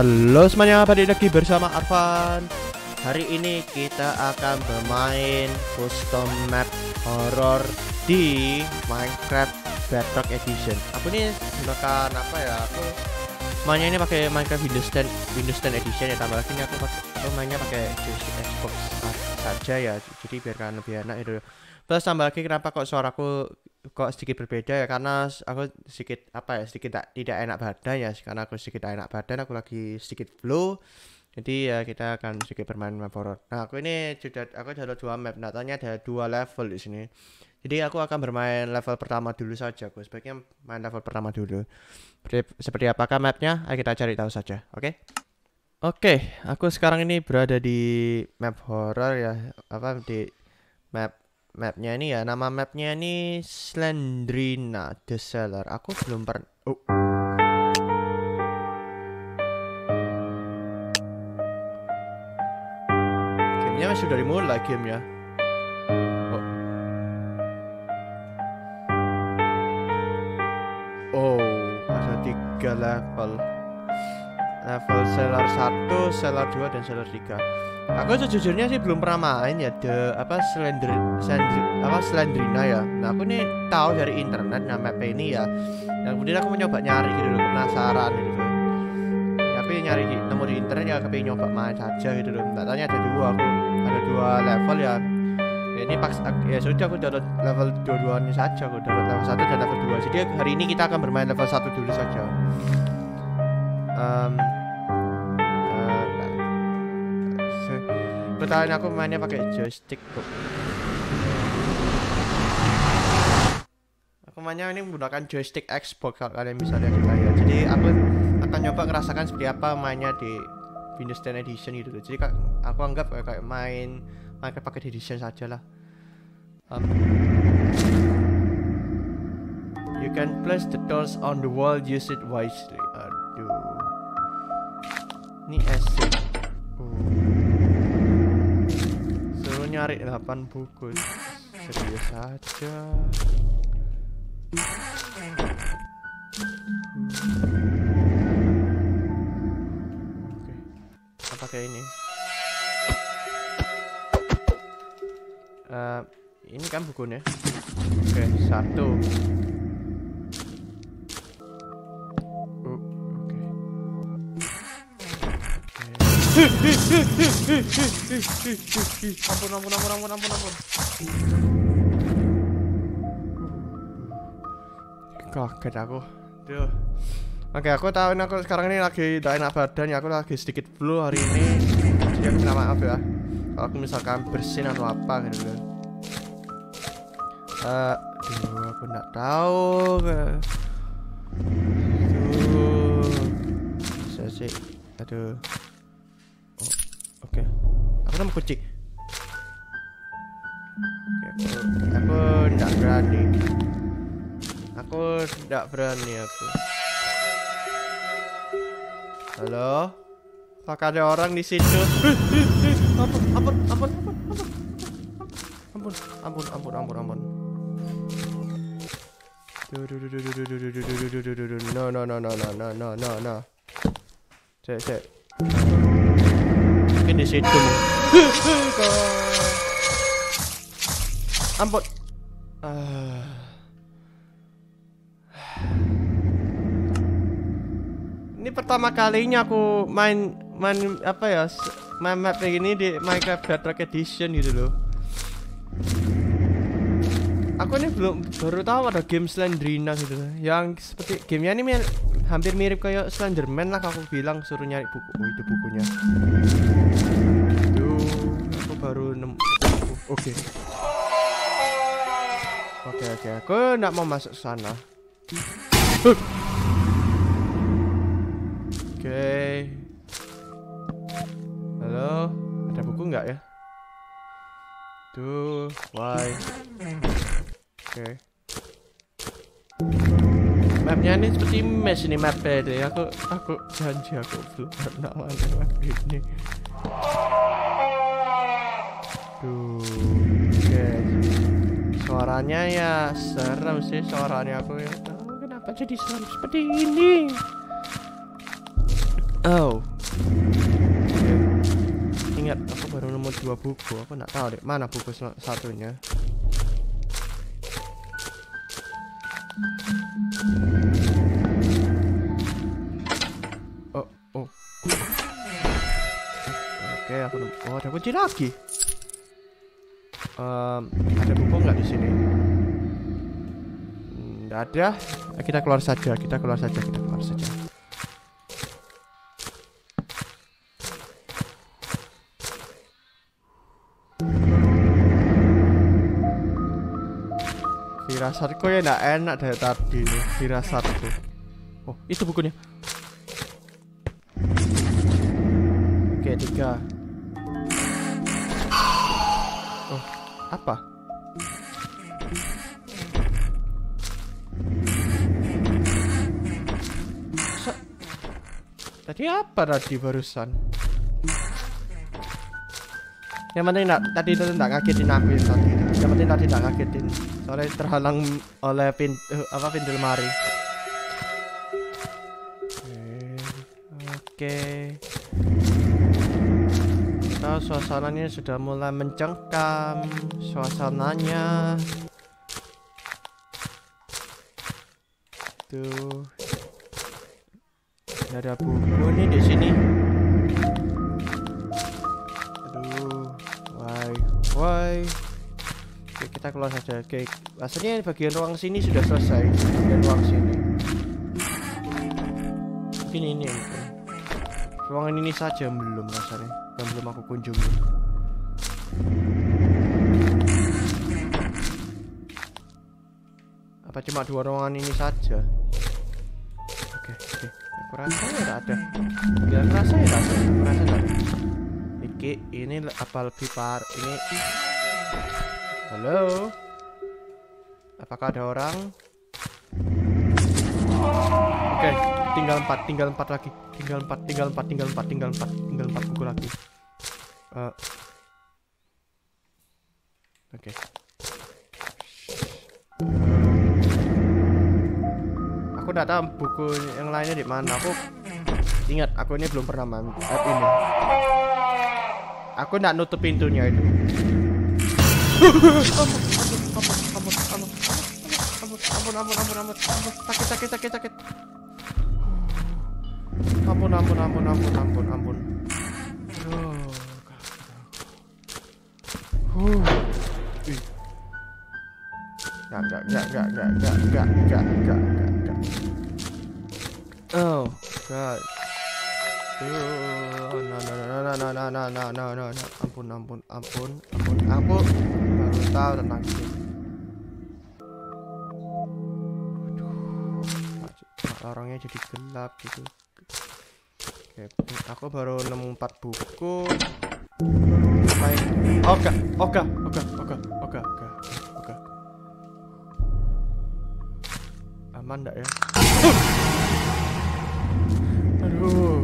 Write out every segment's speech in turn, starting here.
Halo semuanya, balik lagi bersama Arvan. Hari ini kita akan bermain custom map horror di Minecraft Bedrock Edition. Aku ini gunakan apa ya? Aku mainnya ini pakai Minecraft Windows 10 Edition ya. Tambah lagi ini aku mainnya pakai Xbox saja ya. Jadi biarkan lebih enak itu. Plus tambah lagi kenapa kok suaraku kok sedikit berbeda ya, karena aku sedikit apa ya, sedikit tidak enak badan ya, karena aku sedikit tidak enak badan, aku lagi sedikit flu. Jadi ya kita akan sedikit bermain map horror. Nah, aku sudah 2 map, nyatanya ada 2 level di sini. Jadi aku akan bermain level pertama dulu saja. Aku sebaiknya main level pertama dulu. Seperti apakah mapnya? Ayo kita cari tahu saja. Oke. Oke, aku sekarang ini berada di map horror ya, apa di mapnya ini ya, nama mapnya ini Slendrina the Cellar. Aku belum pernah. Oh. Gamenya masih dari mulai gamenya. Oh. Oh, ada 3 level. Level Cellar 1, Cellar 2, dan Cellar 3. Aku sejujurnya sih belum pernah main ya Slendrina ya. Nah, aku nih tahu dari internet nama map ini ya. Dan kemudian aku mencoba nyari gitu loh, penasaran gitu loh. Ya, aku nyari nemu di internet ya, tapi nyoba main saja gitu loh. Katanya ada dua level ya. Ya ini pas ya sudah aku download level dua-duanya saja, aku download level 1 dan level 2. Jadi hari ini kita akan bermain level 1 dulu saja. Pertanyaan aku mainnya pakai joystick kok. Aku mainnya ini menggunakan joystick Xbox, kalau kalian bisa lihat kita ya. Jadi aku akan nyoba ngerasakan seperti apa mainnya di Windows 10 Edition gitu loh. Jadi aku anggap kayak main Minecraft pakai edition saja lah. You can place the doors on the wall, use it wisely. Aduh. Ini asik. Nyari 8 buku, serius saja. Oke, apa kayak ini? Ini kan bukunya. Oke, 1. Ampun. Kaget aku. Duh. Oke, aku tahu ini aku sekarang ini lagi tidak enak badan ya. Aku lagi sedikit flu hari ini. Jadi aku minta maaf ya. Kalau aku misalkan bersin atau apa gitu kan. Duh, aku nggak tahu. Duh. Aduh. Oke, aku nemu kucing. Aku tidak berani. Halo, apakah ada orang di situ? Ampun. No. Mungkin di situ. Ampun. Ini pertama kalinya aku main apa ya, main map kayak gini di Minecraft Bedrock Edition gitu loh. Aku ini baru tahu ada game Slendrina gitu loh. Yang seperti gamenya ini hampir mirip kayak Slenderman lah, aku bilang suruh nyari buku. Oh, itu bukunya. Aduh, aku baru nemu. Oke, aku nggak mau masuk sana. Oke. Halo, ada buku nggak ya? Tuh, why? Oke. Mapnya ini seperti mesh ini mapnya deh. Aku janji aku belum pernah main map ini. Duh, okay. Suaranya ya serem sih suaranya, aku ya tahu kenapa jadi serem seperti ini. Oh, nemu dua buku. Aku nggak tahu deh mana buku satunya. Oke, aku nemu. Oh, ada kunci lagi. Ada buku nggak di sini? Nggak ada. Nah, kita keluar saja. Firasatku ya nggak enak dari tadi nih. Firasatku. Oh, itu bukunya. Oke, 3. Oh, apa? Tadi apa tadi barusan? Yang penting tadi itu nggak ngagetin aku tadi. Yang penting tadi nggak ngagetin. Soalnya terhalang oleh pintu lemari. Oke. Nah, suasananya sudah mulai mencengkam. Suasananya tuh ada buku nih di sini. Aduh, why? Oke, kita keluar saja. Oke, rasanya bagian ruang sini sudah selesai. Bagian ruang sini. Ini. Ruangan ini saja belum rasanya, dan belum aku kunjungi. Apa cuma dua ruangan ini saja? Oke. Aku rasa nggak ada. Jangan rasa ya, aku rasa nggak ada. Iki ini apa lebih par? Ini. Halo. Apakah ada orang? Oke. Tinggal empat buku lagi. Oke. Aku nggak tahu buku yang lainnya di mana. Aku ingat aku ini belum pernah main app ini. Aku nggak nutup pintunya itu. Ampun, sakit. Ampun. Enggak. Oh god. No. Ampun. Aku baru tahu tentang itu. Aduh, orangnya jadi gelap gitu. Oke, aku baru nemu 4 buku. Oke. Aman enggak ya? Aduh.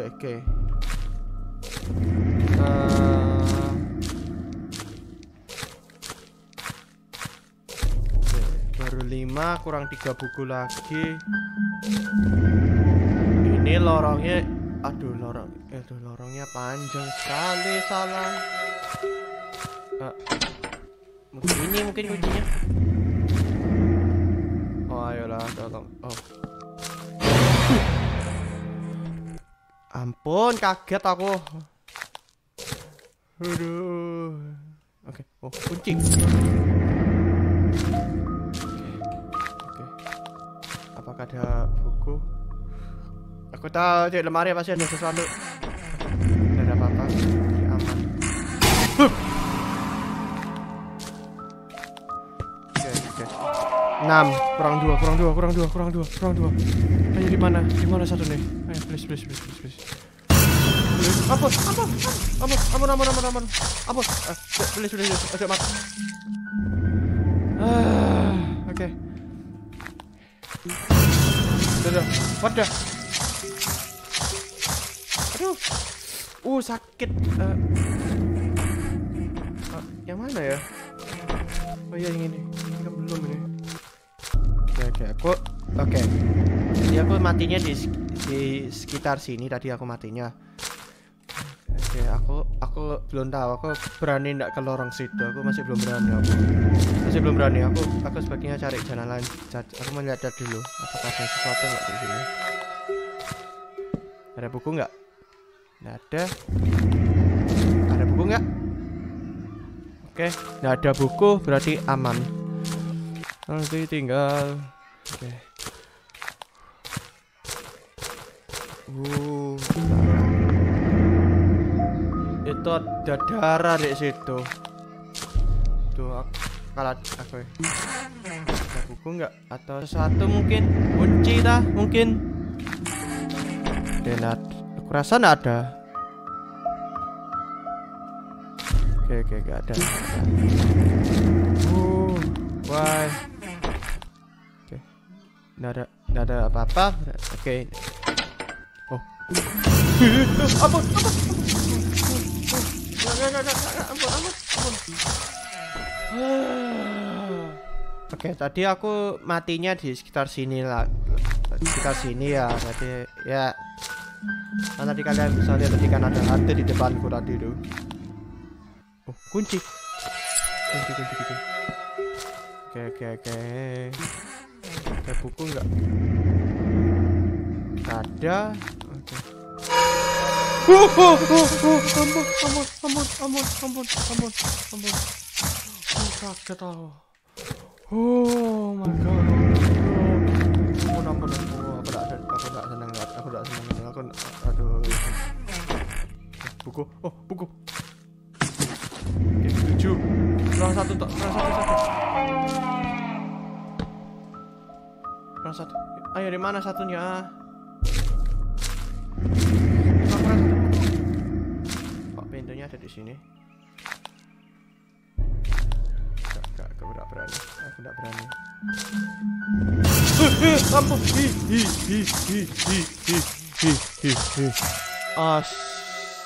Oke. Baru 5 kurang 3 buku lagi. Ini lorongnya, lorongnya panjang sekali. Salah. Mungkin kuncinya. Oh, ayolah, tolong. Oh. Ampun, kaget aku. Aduh. Oke. Oh, kunci. Oke. Apakah ada buku? Aku tahu di lemari pasti ada sesuatu. Tidak ada apa-apa. Aman. Oke. 6 kurang 2. Ayo di mana satu nih? Ayo please. Ampun. Please. Oke, mati. Oke. Sudah. Wadah. Aduh. Sakit. Yang mana ya? Oh iya, yang ini. Belum ini. Oke. Jadi aku matinya di sekitar sini tadi aku matinya. Oke, aku belum tahu aku berani ndak ke lorong situ. Aku masih belum berani. Aku sebaiknya cari jalan lain. Aku melihat dulu apakah ada sesuatu enggak di sini. Ada buku enggak? Enggak ada. Ada buku enggak? Oke, enggak ada buku berarti aman. Nanti tinggal oke. Itu ada darah di situ. Tuh, aku ada buku nggak? Atau sesuatu mungkin? Kunci dah mungkin. Denat, aku rasa nggak ada. Oke, nggak ada. Why? Oke, nggak ada apa-apa. Oke. Oh, Oke, tadi aku matinya di sekitar sini lah, sekitar sini ya. Tadi ya, kan tadi kalian bisa lihat tadi kan ada hantu di depanku tadi tuh. Oh, kunci. Oke. Ada buku nggak? Ada. Oke. Ampun. Kaget aku. Oh my god. Ampun. Aku nggak senang. Aduh. Buku. Oh, buku. Oke, 7. Kurang satu. Satu. Ayo di mana satunya? Kok pintunya ada di sini? Aku enggak berani. Ampun.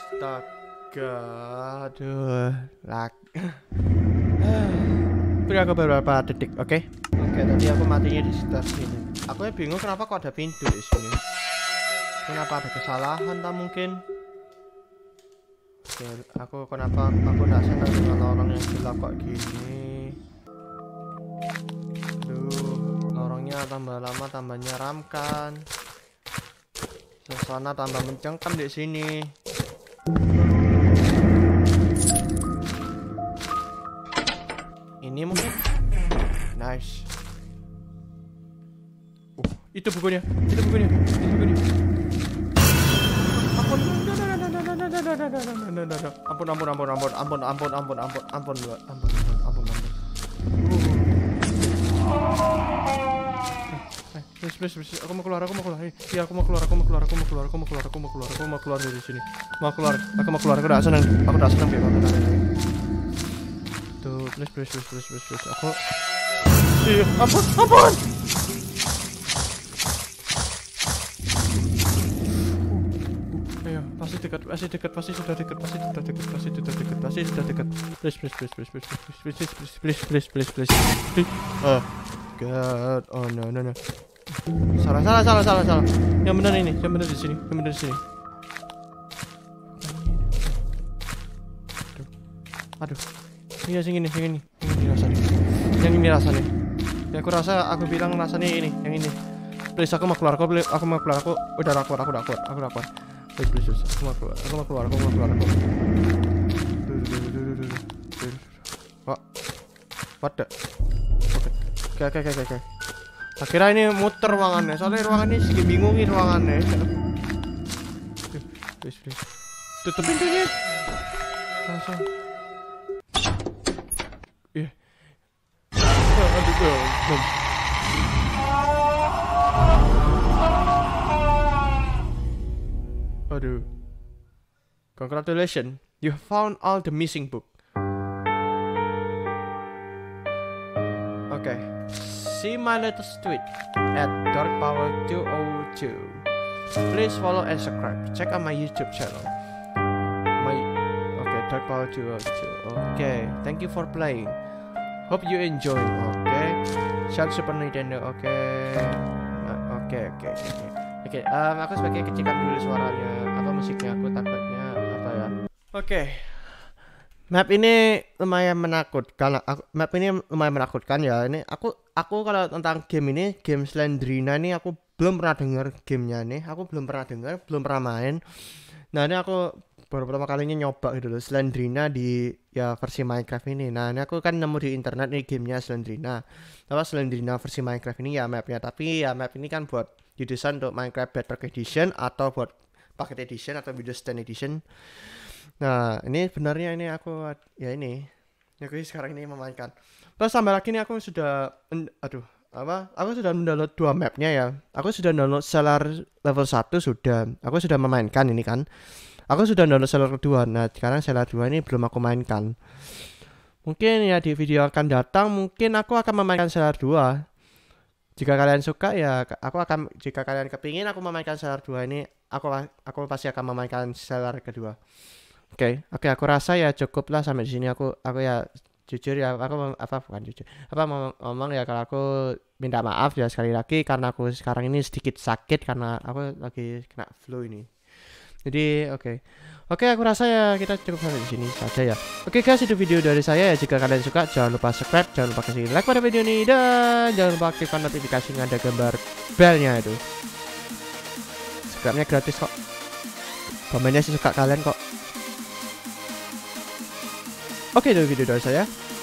Astaga. Aduh, lag. Beri aku beberapa detik, oke? Oke, tadi aku matinya di sekitar sini. Aku bingung kenapa kok ada pintu di sini. Kenapa ada kesalahan tak mungkin? Oke, kenapa aku tidak senang dengan lorong yang gelap kok gini. Aduh, lorongnya tambah lama tambah nyeramkan. Suasana tambah mencengkam di sini. Ini mungkin. Nice. Itu bukunya. Ampun. Please. Aku mau keluar. Iya, aku mau keluar dari sini. Aku mau keluar. Aku udah seneng banget. Tuh, please. Aku ampun. Ayo, pasti sudah dekat. Please. Oh god, oh no. Salah. Yang benar di sini. Aduh. Iya, sini. Yang ini rasanya. Ya, aku bilang rasanya ini, yang ini. Please, aku mau keluar. Aku udah keluar. Please. Aku mau keluar. What the? Oke. Akhirnya ini muter ruangannya. Soalnya ruangan ini sedikit bingungin ruangannya. Please. Tutup pintunya. Langsung. Iya. Aduh. Aduh. Congratulations, you found all the missing book. Okay, see my latest tweet at Dark Power202. Please follow and subscribe. Check out my YouTube channel. Dark Power202. Okay, thank you for playing. Hope you enjoy. Okay. Shot Super Nintendo. Oke. Oke. Oke, aku sebagai kecilkan dulu suaranya atau musiknya, aku takutnya apa ya. Oke. Map ini lumayan menakutkan. Ya. Ini aku kalau tentang game ini, game Slendrina ini aku belum pernah dengar gamenya nih. Aku belum pernah dengar, belum pernah main. Nah, ini aku baru pertama kalinya nyoba gitu loh, Slendrina di ya versi Minecraft ini. Nah, ini aku kan nemu di internet nih gamenya Slendrina. Apa Slendrina versi Minecraft ini ya mapnya. Tapi ya map ini kan buat didesain untuk Minecraft Bedrock Edition atau buat Pocket Edition atau Video Stand Edition. Nah, ini sebenarnya ini aku ya ini sekarang ini memainkan. Terus tambah lagi nih aku sudah aku sudah mendownload dua mapnya ya. Aku sudah download Cellar level 1 sudah. Aku sudah memainkan ini kan. Aku sudah download Cellar kedua. Nah, sekarang Cellar 2 ini belum aku mainkan. Mungkin ya di video akan datang mungkin aku akan memainkan Cellar 2. Jika kalian suka ya jika kalian kepingin aku memainkan Cellar 2 ini, aku pasti akan memainkan Cellar kedua. Oke, aku rasa ya cukuplah sampai di sini. Aku ya jujur ya, ngomong ya, kalau aku minta maaf ya sekali lagi karena aku sekarang ini sedikit sakit karena aku lagi kena flu ini. Jadi oke, aku rasa ya kita cukup sampai di sini saja ya. Oke guys, itu video dari saya ya. Jika kalian suka jangan lupa subscribe, jangan lupa kasih like pada video ini, dan jangan lupa aktifkan notifikasinya, ada gambar belnya itu. Subscribe-nya gratis kok. Komennya sih suka kalian kok. Oke, itu video dari saya.